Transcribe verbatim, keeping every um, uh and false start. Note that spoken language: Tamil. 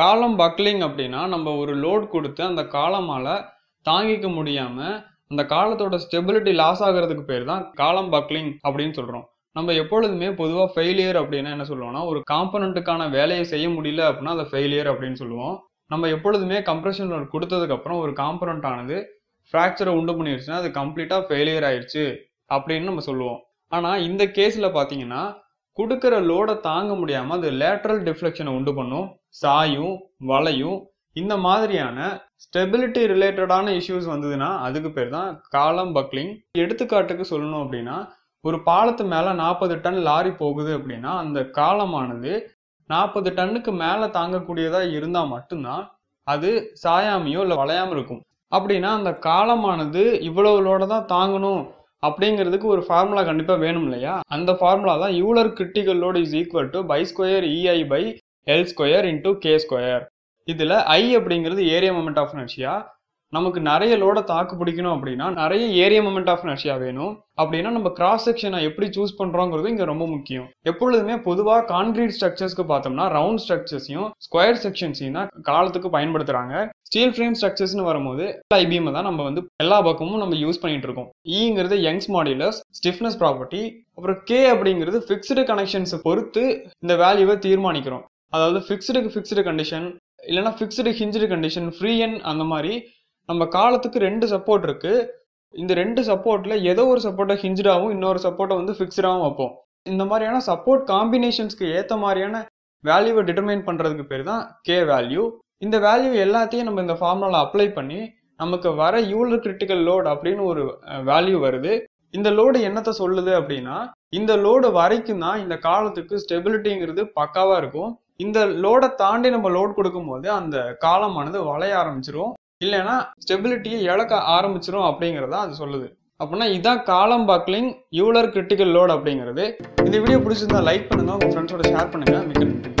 காலம் பக்லிங் அப்படின்னா நம்ம ஒரு லோட் கொடுத்து அந்த காலமால் தாங்கிக்க முடியாமல் அந்த காலத்தோட ஸ்டெபிலிட்டி லாஸ் ஆகிறதுக்கு பேர் தான் காலம் பக்லிங் அப்படின்னு சொல்கிறோம். நம்ம எப்பொழுதுமே பொதுவாக ஃபெயிலியர் அப்படின்னா என்ன சொல்லுவோம்னா, ஒரு காம்பனண்ட்டுக்கான வேலையை செய்ய முடியல அப்படின்னா அதை ஃபெயிலியர் அப்படின்னு சொல்லுவோம். நம்ம எப்பொழுதுமே கம்ப்ரெஷன் லோட் கொடுத்ததுக்கப்புறம் ஒரு காம்பனண்ட் ஆனது ஃப்ராக்சரை உண்டு பண்ணிடுச்சுன்னா அது கம்ப்ளீட்டாக ஃபெயிலியர் ஆயிடுச்சு அப்படின்னு நம்ம சொல்லுவோம். ஆனால் இந்த கேஸில் பார்த்தீங்கன்னா கொடுக்குற லோடை தாங்க முடியாமல் அது லேட்ரல் டிஃப்ளெக்ஷனை உண்டு பண்ணும், சாயும் வளையும். இந்த மாதிரியான ஸ்டெபிலிட்டி ரிலேட்டடான இஷ்யூஸ் வந்ததுன்னா அதுக்கு பேர் தான் காலம் பக்லிங். எடுத்துக்காட்டுக்கு சொல்லணும் அப்படின்னா, ஒரு பாலத்து மேலே நாற்பது டன் லாரி போகுது அப்படின்னா அந்த காலமானது நாற்பது டன்னுக்கு மேலே தாங்கக்கூடியதாக இருந்தால் மட்டும்தான் அது சாயாமையோ இல்லை வளையாமல் இருக்கும். அப்படின்னா அந்த காலமானது இவ்வளவு லோட தான் தாங்கணும் அப்படிங்கிறதுக்கு ஒரு ஃபார்முலா கண்டிப்பாக வேணும் இல்லையா? அந்த ஃபார்முலா தான் Euler critical load is equal to pi square EI by L square into K square. இதில் ஐ அப்படிங்கிறது ஏரியா மொமெண்ட் ஆஃப் இனர்ஷியா. நமக்கு நிறைய லோடை தாக்கு பிடிக்கணும் அப்படின்னா நிறைய ஏரியா மொமெண்ட் ஆஃப் இனர்ஷியா வேணும். அப்படின்னா நம்ம கிராஸ் செக்ஷனை எப்படி சூஸ் பண்ணுறோங்கிறது இங்கே ரொம்ப முக்கியம். எப்பொழுதுமே பொதுவாக கான்கிரீட் ஸ்ட்ரக்சர்ஸ்க்கு பார்த்தோம்னா ரவுண்ட் ஸ்ட்ரக்சர்ஸையும் ஸ்கொயர் செக்ஷன்ஸையும் தான் காலத்துக்கு பயன்படுத்துகிறாங்க. ஸ்டீல் ஃப்ரேம் ஸ்ட்ரக்சர்ஸ்னு வரும்போது ஐபிஎம் தான் நம்ம வந்து எல்லா பக்கமும் நம்ம யூஸ் பண்ணிட்டு இருக்கோம். ஈங்கிறது யங்ஸ் மாடுலஸ், ஸ்டிஃப்னஸ் ப்ராப்பர்ட்டி, அப்புறம் கே அப்படிங்கிறது ஃபிக்ஸ்டு கனெக்ஷன்ஸை பொறுத்து இந்த வேல்யூவை தீர்மானிக்கிறோம். அதாவது ஃபிக்ஸ்டுக்கு ஃபிக்ஸ்டு கண்டிஷன் இல்லைனா fixed hinged condition, free end, அந்த மாதிரி நம்ம காலத்துக்கு ரெண்டு சப்போர்ட் இருக்கு. இந்த ரெண்டு சப்போர்ட்ல ஏதோ ஒரு சப்போர்ட்டை ஹிஞ்சுடாகவும் இன்னொரு சப்போர்ட்டை வந்து ஃபிக்ஸ்டாகவும் வைப்போம். இந்த மாதிரியான சப்போர்ட் காம்பினேஷன்ஸ்க்கு ஏற்ற மாதிரியான வேல்யூவை டிட்டர்மைன் பண்றதுக்கு பேர் தான் கே வேல்யூ. இந்த வேல்யூ எல்லாத்தையும் நம்ம இந்த ஃபார்முலாவில் அப்ளை பண்ணி நமக்கு வர யூலர் கிரிட்டிக்கல் லோடு அப்படின்னு ஒரு வேல்யூ வருது. இந்த லோடு என்னத்தை சொல்லுது அப்படின்னா, இந்த லோடு வரைக்கும் தான் இந்த காலத்துக்கு ஸ்டெபிலிட்டிங்கிறது பக்காவாக இருக்கும். இந்த லோடை தாண்டி நம்ம லோட் கொடுக்கும்போது அந்த காலமானது வளைய ஆரம்பிச்சிடும், இல்லைன்னா ஸ்டெபிலிட்டியை இழக்க ஆரம்பிச்சிடும் அப்படிங்கிறத அது சொல்லுது. அப்படின்னா இதான் காலம் பக்லிங், யூலர் கிரிட்டிக்கல் லோடு அப்படிங்கிறது. இந்த வீடியோ பிடிச்சிருந்தா லைக் பண்ணுங்க, உங்கள் ஃப்ரெண்ட்ஸோட ஷேர் பண்ணுங்க. மிக்க நன்றி.